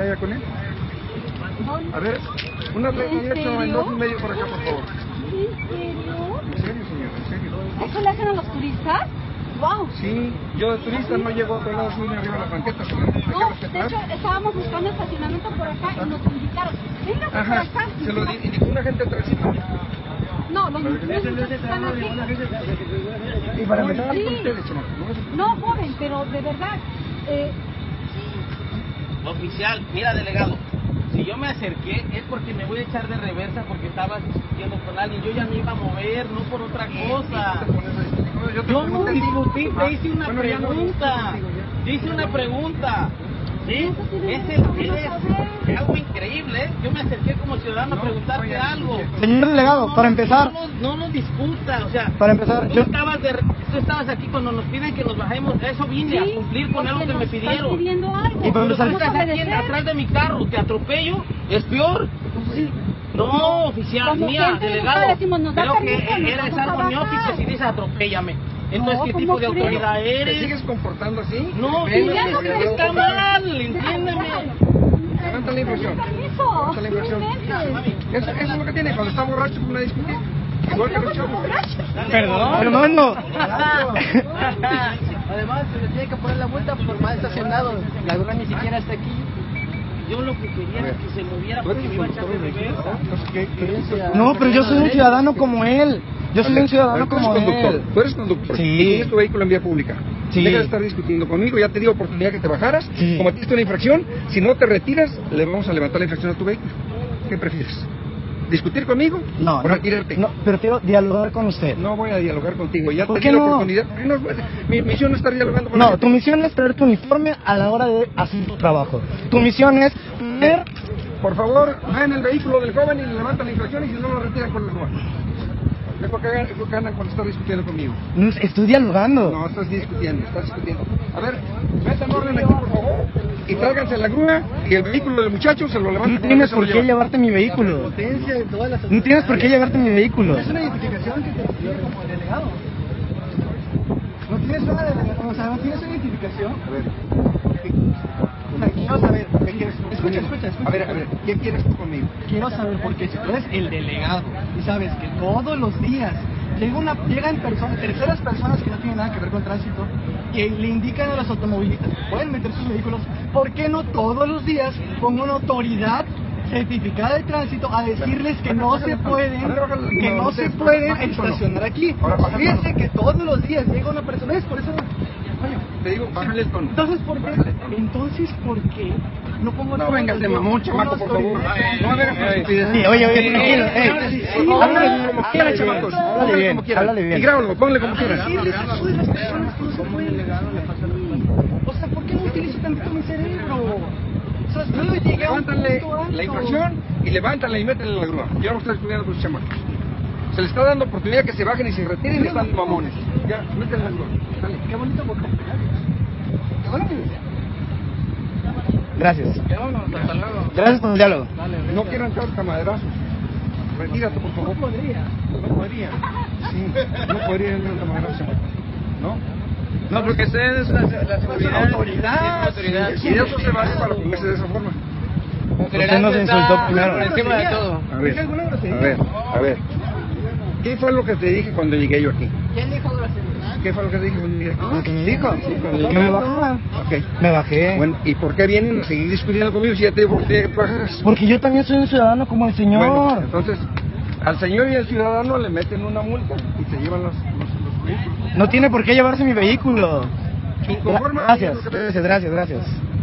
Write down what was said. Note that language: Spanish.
¿Allá con él? A ver, una pregunta en 2 y medio por acá, por favor. ¿En serio? En serio, señor, en serio. ¿Eso le hacen a los turistas? ¡Wow! Sí, yo de turista no llego a otro lado, ni arriba de las banquetas. No, de hecho, estábamos buscando estacionamiento por acá y nos indicaron. Venga, por acá. Se lo indicó una gente transita. No, los niños están aquí. Y para empezar con ustedes, no, joven, pero de verdad. Oficial, mira, delegado, si yo me acerqué es porque me voy a echar de reversa porque estaba discutiendo con alguien. Yo ya me iba a mover, no por otra cosa. Yo no discutí, te hice una pregunta. ¿Sí? Es algo increíble, ¿eh? Yo me acerqué como ciudadano a preguntarte algo. Señor delegado, para empezar... No nos discuta, o sea... Para empezar, tú estabas aquí cuando nos piden que nos bajemos, eso vine a cumplir con algo que me pidieron. Y para empezar... Atrás de mi carro, te atropello, es peor. No, oficial, mira, delegado, creo que eres algo neófito si dices atropéllame. Entonces, ¿qué tipo de autoridad eres? ¿Te sigues comportando así? No, está mal, entiéndeme. Levanta la inversión. Levanta la inversión. Eso es lo que tiene cuando está borracho con una discusión. Igual que los chavos. Perdón, hermano. Además, se le tiene que poner la vuelta por mal estacionado. La grúa ni siquiera está aquí. Yo lo que quería es que se moviera porque me iba a echar de reversa. No, pero yo soy un ciudadano como él. Yo soy un ciudadano como él. Tú eres conductor. Sí. Tienes tu vehículo en vía pública. Sí. Deja de estar discutiendo conmigo. Ya te di oportunidad que te bajaras. Sí. Cometiste una infracción. Si no te retiras, le vamos a levantar la infracción a tu vehículo. ¿Qué prefieres? ¿Discutir conmigo? No. ¿O retirarte? No, prefiero dialogar con usted. No voy a dialogar contigo. Ya te di la oportunidad. No, mi misión no es estar dialogando con usted. No, tu misión es traer tu uniforme a la hora de hacer tu trabajo. Tu misión es tener... Por favor, va en el vehículo del joven y le levantan la infracción y si no lo retiran con la grúa. Es lo que ganan cuando estás discutiendo conmigo. No, estoy dialogando. No, estás discutiendo, A ver, metan orden aquí, por favor, y tráiganse la grúa y el vehículo del muchacho se lo levantan. No tienes por qué llevarte mi vehículo. No tienes por qué llevarte mi vehículo. Es una identificación que te pide como delegado. No tienes una delegado, o sea, no tienes una identificación. A ver. Quiero saber, ¿qué quieres tú conmigo? Escucha. A ver, ¿qué quieres tú conmigo? Quiero saber, porque si tú eres el delegado y sabes que todos los días llegan personas, terceras personas que no tienen nada que ver con tránsito, que le indican a los automovilistas, pueden meter sus vehículos, ¿por qué no todos los días pongo una autoridad certificada de tránsito a decirles que no se pueden estacionar aquí? Fíjense que todos los días llega una persona, es por eso... Te digo, bájale el tono. Entonces, ¿por qué? No pongo nada. No vengas de mamón, chamaco, por favor. No me hagas estupidez. Sí, oye, tranquilo. Háblale como quieras, chamacos. Háblale bien. Y grábalo, ponle como quieras. Sí, les ayudo a las personas que no se pueden. O sea, ¿por qué no utilizo tanto mi cerebro? O sea, yo llegué a un punto alto. Levántale la infracción y levántale y métele la grúa. Yo no estoy estudiando con los chamacos. Se les está dando oportunidad que se bajen y se retiren y están mamones. Ya, métele la grúa. Dale, qué bonito vocabulario. Gracias. Gracias por el diálogo. No quiero entrar a madrazos. Retírate, por favor. No podría. Sí, no podría entrar a madrazos. No, porque usted es la autoridad. Y eso se va a hacer para ponerse de esa forma. Usted nos insultó primero. Por encima de todo. A ver. ¿Qué fue lo que te dije cuando llegué yo aquí? ¿Quién dijo grosería? ¿Qué fue lo que te dijo? ¿Qué me dijo? ¿Que me bajaba? Okay. Me bajé. Bueno, ¿y por qué vienen a seguir discutiendo conmigo si ya te bajas? Porque yo también soy un ciudadano como el señor. Bueno, entonces, al señor y al ciudadano le meten una multa y se llevan los vehículos. No tiene por qué llevarse mi vehículo. Gracias. Gracias.